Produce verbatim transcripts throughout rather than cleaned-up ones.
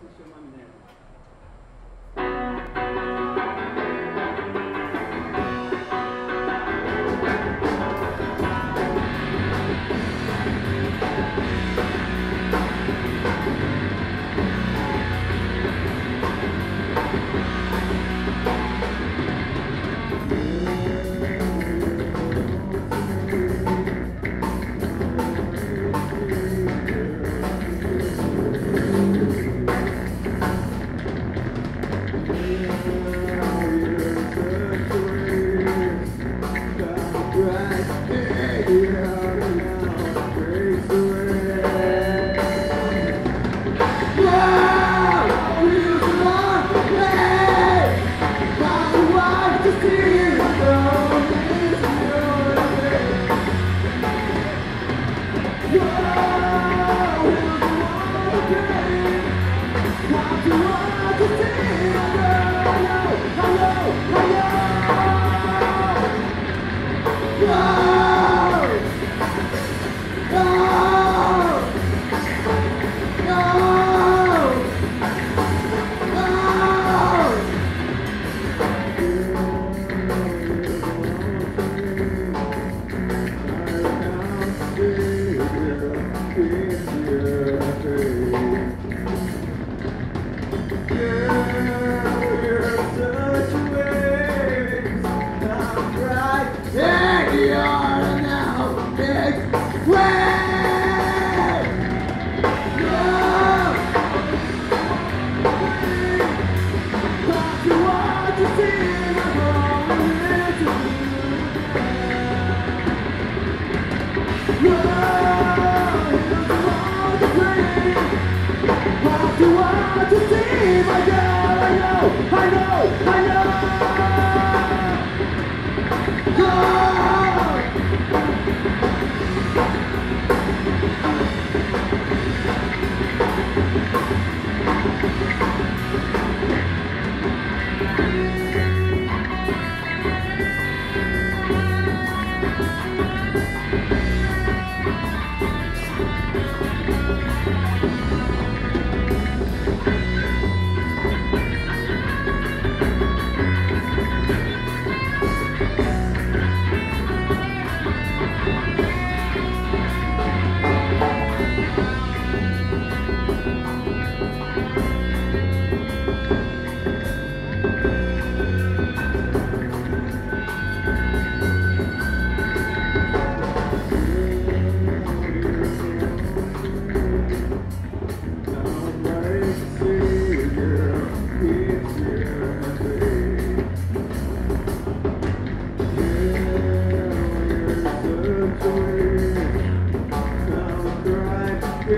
se chama Minerva.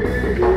Yeah.